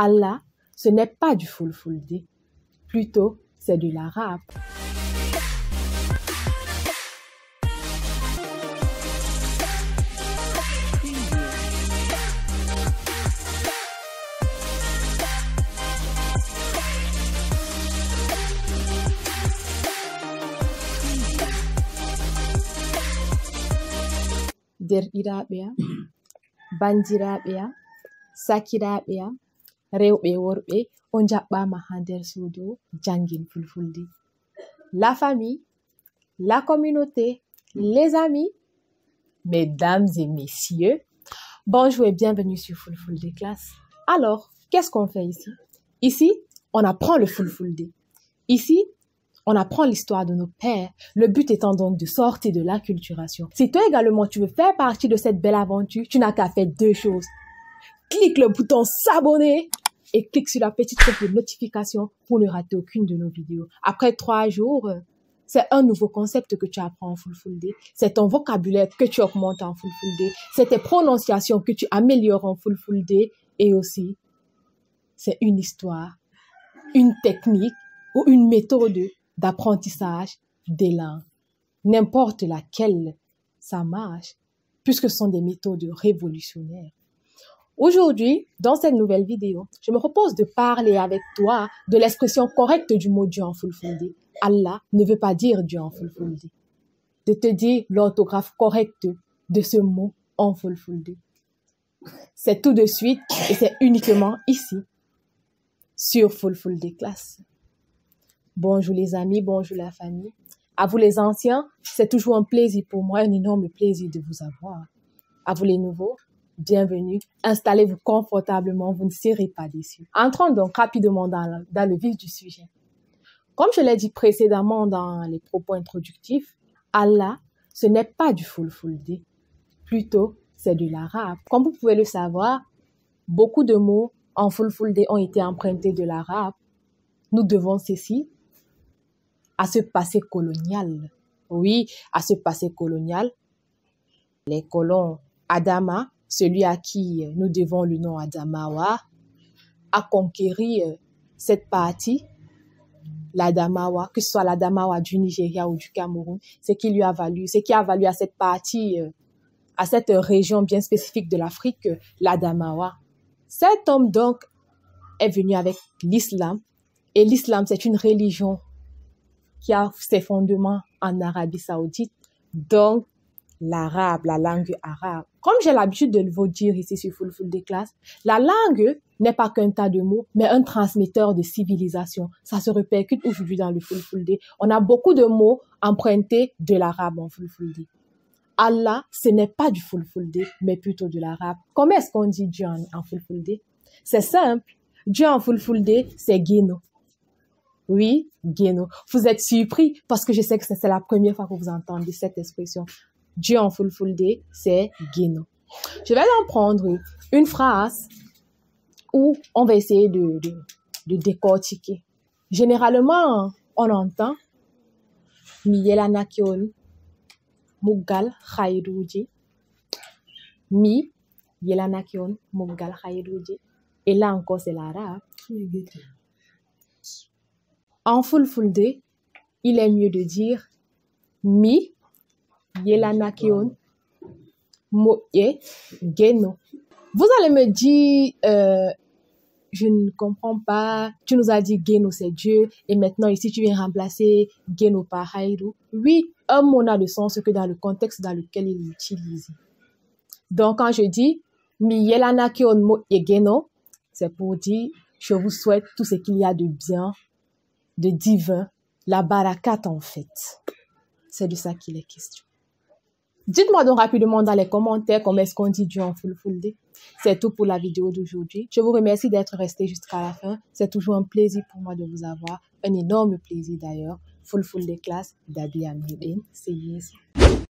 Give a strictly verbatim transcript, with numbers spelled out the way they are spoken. Allah, ce n'est pas du fulfulde, plutôt c'est de l'arabe. Derɗiraaɓe am, bandiraɓe am, sakiraaɓe am, rewɓe e worɓe, on jaɓɓama ha nder suudu jangin fulfulde. La famille, la communauté, les amis, mesdames et messieurs, bonjour et bienvenue sur Fulfulde Classe. Alors, qu'est-ce qu'on fait ici? Ici, on apprend le fulfulde. Ici, on apprend l'histoire de nos pères, le but étant donc de sortir de l'acculturation. Si toi également tu veux faire partie de cette belle aventure, tu n'as qu'à faire deux choses. Clique le bouton s'abonner et clique sur la petite cloche de notification pour ne rater aucune de nos vidéos. Après trois jours, c'est un nouveau concept que tu apprends en fulfulde, c'est ton vocabulaire que tu augmentes en fulfulde, c'est tes prononciations que tu améliores en fulfulde et aussi, c'est une histoire, une technique ou une méthode d'apprentissage des langues, n'importe laquelle ça marche, puisque ce sont des méthodes révolutionnaires. Aujourd'hui, dans cette nouvelle vidéo, je me propose de parler avec toi de l'expression correcte du mot Dieu en fulfulde. Allah ne veut pas dire Dieu en fulfulde. De te dire l'orthographe correcte de ce mot en fulfulde. C'est tout de suite et c'est uniquement ici, sur Fulfulde Classe. Bonjour les amis, bonjour la famille. À vous les anciens, c'est toujours un plaisir pour moi, un énorme plaisir de vous avoir. À vous les nouveaux, bienvenue. Installez-vous confortablement, vous ne serez pas déçus. Entrons donc rapidement dans le, dans le vif du sujet. Comme je l'ai dit précédemment dans les propos introductifs, Allah, ce n'est pas du fulfulde, plutôt c'est de l'arabe. Comme vous pouvez le savoir, beaucoup de mots en fulfulde ont été empruntés de l'arabe. Nous devons ceci à ce passé colonial. Oui, à ce passé colonial. Les colons Adama, celui à qui nous devons le nom Adamawa, a conquéri cette partie, l'Adamawa, que ce soit l'Adamawa du Nigeria ou du Cameroun, ce qui lui a valu, ce qui a valu à cette partie, à cette région bien spécifique de l'Afrique, l'Adamawa. Cet homme donc est venu avec l'islam. Et l'islam, c'est une religion qui a ses fondements en Arabie Saoudite, donc l'arabe, la langue arabe. Comme j'ai l'habitude de vous dire ici sur Fulfulde Classe, la langue n'est pas qu'un tas de mots, mais un transmetteur de civilisation. Ça se répercute aujourd'hui dans le fulfulde. On a beaucoup de mots empruntés de l'arabe en fulfulde. Allah, ce n'est pas du fulfulde, mais plutôt de l'arabe. Comment est-ce qu'on dit Dieu en, en fulfulde? C'est simple. Dieu en fulfulde, c'est Guéno. Oui, Guéno. Vous êtes surpris parce que je sais que c'est la première fois que vous entendez cette expression. Dieu en fulfulde, c'est Guéno. Je vais en prendre une phrase où on va essayer de, de, de décortiquer. Généralement, on entend Mi Yelana Kion, Mugal Khairuji. Mi Yelana Kion, Mugal Khairuji. Et là encore, c'est l'arabe. En fulfulde, il est mieux de dire mi yelana kion moye geno. Vous allez me dire, euh, je ne comprends pas, tu nous as dit geno c'est Dieu, et maintenant ici tu viens remplacer geno par hairu. Oui, un mot n'a de sens que dans le contexte dans lequel il est utilisé. Donc quand je dis mi yelana kion moye geno, c'est pour dire je vous souhaite tout ce qu'il y a de bien, de divin, la barakat en fait. C'est de ça qu'il est question. Dites-moi donc rapidement dans les commentaires comment est-ce qu'on dit Dieu en fulfulde. C'est tout pour la vidéo d'aujourd'hui. Je vous remercie d'être resté jusqu'à la fin. C'est toujours un plaisir pour moi de vous avoir. Un énorme plaisir d'ailleurs. Fulfulde Classe, Dadi Amidin. C'est yes.